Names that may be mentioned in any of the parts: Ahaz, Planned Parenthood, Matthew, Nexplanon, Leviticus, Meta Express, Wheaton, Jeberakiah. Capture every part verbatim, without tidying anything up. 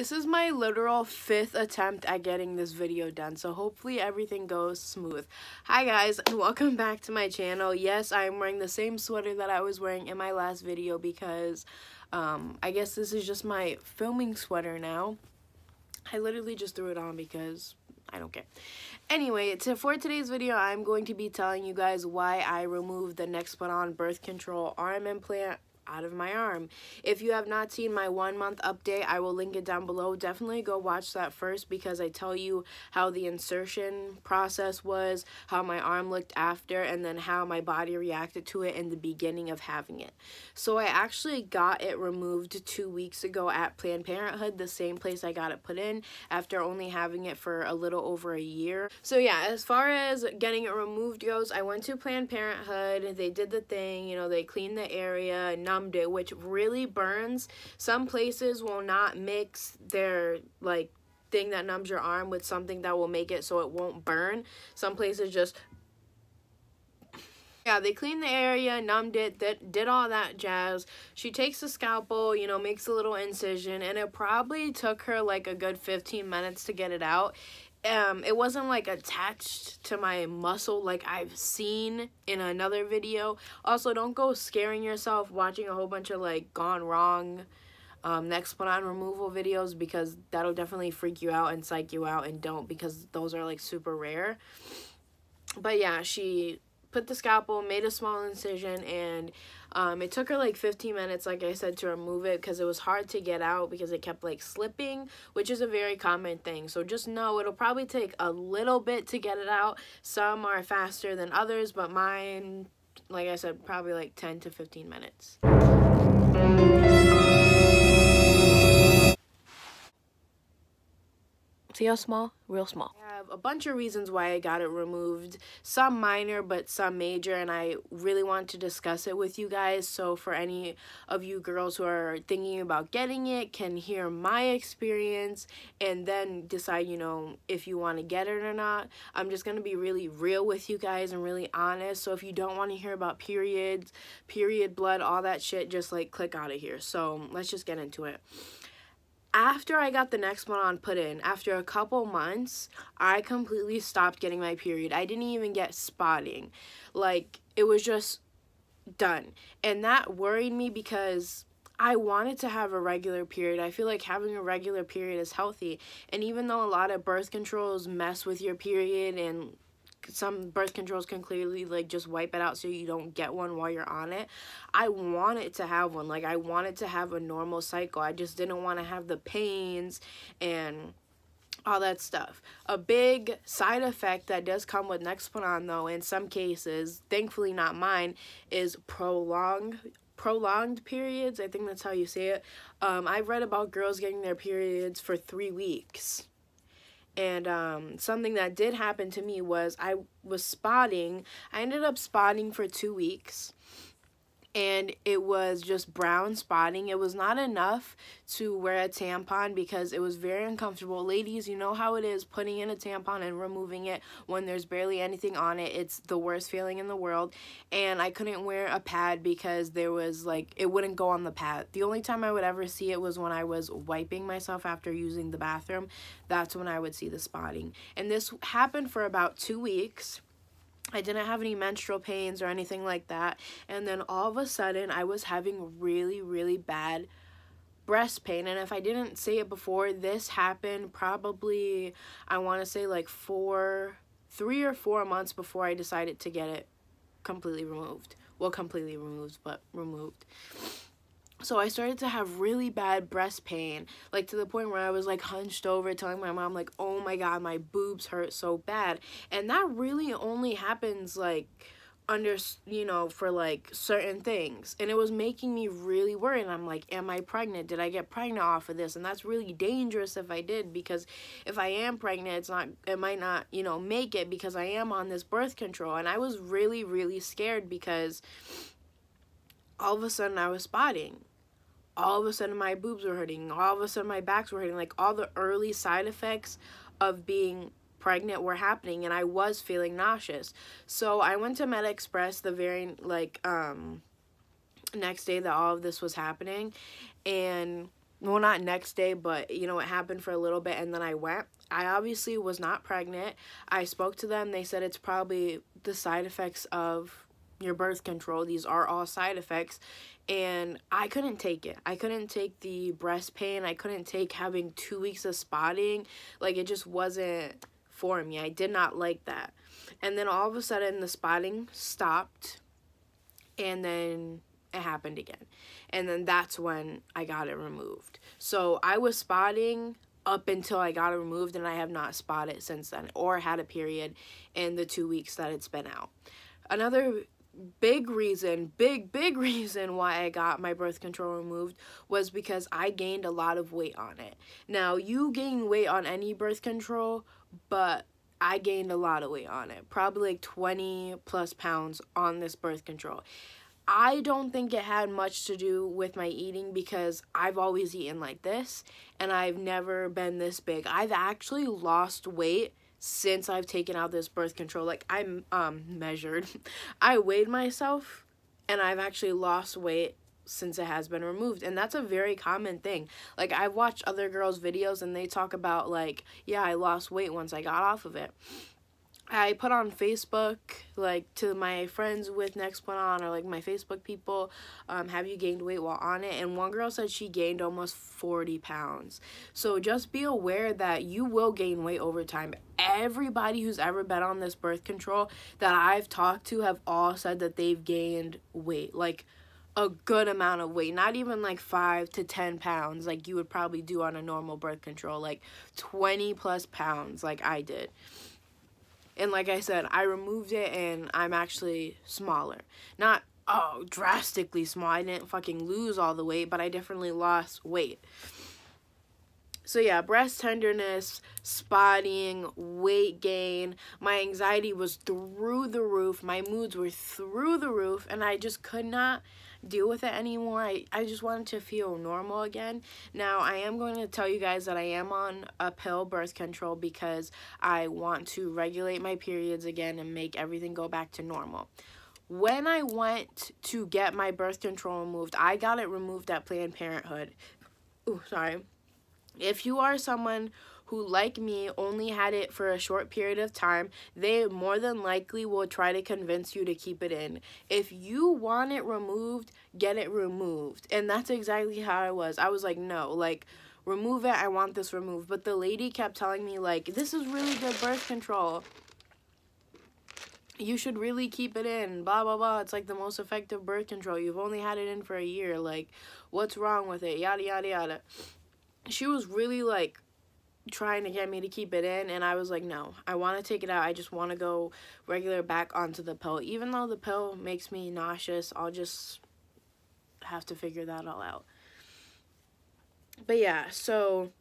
This is my literal fifth attempt at getting this video done, so hopefully everything goes smooth. Hi guys, and welcome back to my channel. Yes, I am wearing the same sweater that I was wearing in my last video because um, I guess this is just my filming sweater now. I literally just threw it on because I don't care. Anyway, to, for today's video, I'm going to be telling you guys why I removed the Nexplanon birth control arm implant out of my arm. If you have not seen my one month update, I will link it down below. Definitely go watch that first because I tell you how the insertion process was, how my arm looked after, and then how my body reacted to it in the beginning of having it. So I actually got it removed two weeks ago at Planned Parenthood, the same place I got it put in, after only having it for a little over a year. So yeah, as far as getting it removed goes, I went to Planned Parenthood, they did the thing, you know, they cleaned the area, numbed it, which really burns. Some places will not mix their like thing that numbs your arm with something that will make it so it won't burn. Some places just, yeah, they cleaned the area, numbed it, that did all that jazz. She takes the scalpel, you know, makes a little incision, and it probably took her like a good fifteen minutes to get it out. Um, it wasn't like attached to my muscle like I've seen in another video. Also, don't go scaring yourself watching a whole bunch of like gone wrong um, Nexplanon removal videos, because that'll definitely freak you out and psych you out, and don't, because those are like super rare. But yeah, she put the scalpel, made a small incision, and um, it took her like fifteen minutes, like I said, to remove it because it was hard to get out because it kept like slipping, which is a very common thing. So just know it'll probably take a little bit to get it out. Some are faster than others, but mine, like I said, probably like ten to fifteen minutes. See how small? Real small. I have a bunch of reasons why I got it removed, some minor but some major, and I really want to discuss it with you guys. So for any of you girls who are thinking about getting it, can hear my experience and then decide, you know, if you want to get it or not. I'm just going to be really real with you guys and really honest. So if you don't want to hear about periods, period blood, all that shit, just like click out of here. So let's just get into it. After I got the Nexplanon put in, after a couple months, I completely stopped getting my period. I didn't even get spotting. Like, it was just done. And that worried me because I wanted to have a regular period. I feel like having a regular period is healthy. And even though a lot of birth controls mess with your period, and some birth controls can clearly like just wipe it out so you don't get one while you're on it, I wanted to have one. Like, I wanted to have a normal cycle. I just didn't want to have the pains and all that stuff. A big side effect that does come with Nexplanon, though, in some cases, thankfully not mine, is prolonged prolonged periods. I think that's how you say it. um I've read about girls getting their periods for three weeks. And um, something that did happen to me was I was spotting. I ended up spotting for two weeks. And it was just brown spotting. It was not enough to wear a tampon because it was very uncomfortable. Ladies, you know how it is putting in a tampon and removing it when there's barely anything on it. It's the worst feeling in the world. And I couldn't wear a pad because there was like, it wouldn't go on the pad. The only time I would ever see it was when I was wiping myself after using the bathroom. That's when I would see the spotting. And this happened for about two weeks. I didn't have any menstrual pains or anything like that. And then all of a sudden, I was having really, really bad breast pain. And if I didn't say it before, this happened probably, I want to say like four, three or four months before I decided to get it completely removed. Well, completely removed, but removed. So I started to have really bad breast pain, like to the point where I was like hunched over telling my mom like, oh my God, my boobs hurt so bad. And that really only happens like under, you know, for like certain things. And it was making me really worried. I'm like, am I pregnant? Did I get pregnant off of this? And that's really dangerous if I did, because if I am pregnant, it's not, it might not, you know, make it because I am on this birth control. And I was really, really scared because all of a sudden I was spotting. All of a sudden my boobs were hurting, all of a sudden my backs were hurting, like all the early side effects of being pregnant were happening, and I was feeling nauseous. So I went to Meta Express the very like um next day that all of this was happening, and well, not next day, but, you know, it happened for a little bit, and then I went. I obviously was not pregnant. I spoke to them. They said it's probably the side effects of your birth control. These are all side effects, and I couldn't take it. I couldn't take the breast pain. I couldn't take having two weeks of spotting. Like, it just wasn't for me. I did not like that. And then all of a sudden, the spotting stopped, and then it happened again, and then that's when I got it removed. So I was spotting up until I got it removed, and I have not spotted since then or had a period in the two weeks that it's been out. Another big reason, big big reason why I got my birth control removed was because I gained a lot of weight on it. Now, you gain weight on any birth control, but I gained a lot of weight on it, probably like twenty plus pounds on this birth control. I don't think it had much to do with my eating, because I've always eaten like this and I've never been this big. I've actually lost weight since I've taken out this birth control. Like, I'm um, measured. I weighed myself and I've actually lost weight since it has been removed, and that's a very common thing. Like, I've watched other girls' videos and they talk about, like, yeah, I lost weight once I got off of it. I put on Facebook, like, to my friends with Nexplanon, or like my Facebook people, um, have you gained weight while on it? And one girl said she gained almost forty pounds. So just be aware that you will gain weight over time. Everybody who's ever been on this birth control that I've talked to have all said that they've gained weight, like a good amount of weight, not even like five to ten pounds like you would probably do on a normal birth control, like twenty plus pounds like I did. And like I said, I removed it and I'm actually smaller. Not, oh, drastically small. I didn't fucking lose all the weight, but I definitely lost weight. So yeah, breast tenderness, spotting, weight gain. My anxiety was through the roof. My moods were through the roof, and I just could not deal with it anymore. I, I just wanted to feel normal again. Now, I am going to tell you guys that I am on a pill birth control because I want to regulate my periods again and make everything go back to normal. When I went to get my birth control removed, I got it removed at Planned Parenthood. Ooh, sorry. If you are someone who, like me, only had it for a short period of time, they more than likely will try to convince you to keep it in. If you want it removed, get it removed. And that's exactly how I was. I was like, no, like, remove it. I want this removed. But the lady kept telling me, like, this is really good birth control. You should really keep it in, blah, blah, blah. It's like the most effective birth control. You've only had it in for a year. Like, what's wrong with it? Yada, yada, yada. She was really, like, trying to get me to keep it in, and I was like, no, I want to take it out. I just want to go regular back onto the pill. Even though the pill makes me nauseous, I'll just have to figure that all out. But yeah, so,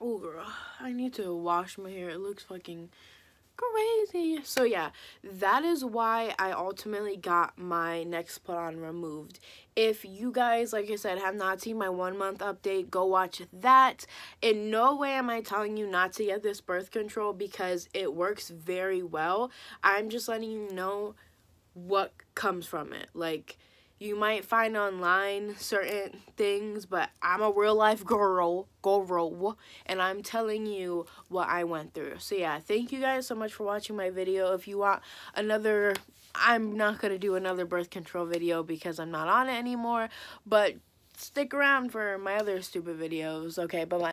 oh girl, I need to wash my hair. It looks fucking crazy. So yeah, that is why I ultimately got my Nexplanon removed. If you guys, like I said, have not seen my one month update, go watch that. In no way am I telling you not to get this birth control because it works very well. I'm just letting you know what comes from it. Like, you might find online certain things, but I'm a real life girl, girl, and I'm telling you what I went through. So yeah, thank you guys so much for watching my video. If you want another, I'm not going to do another birth control video because I'm not on it anymore, but stick around for my other stupid videos. Okay, bye-bye.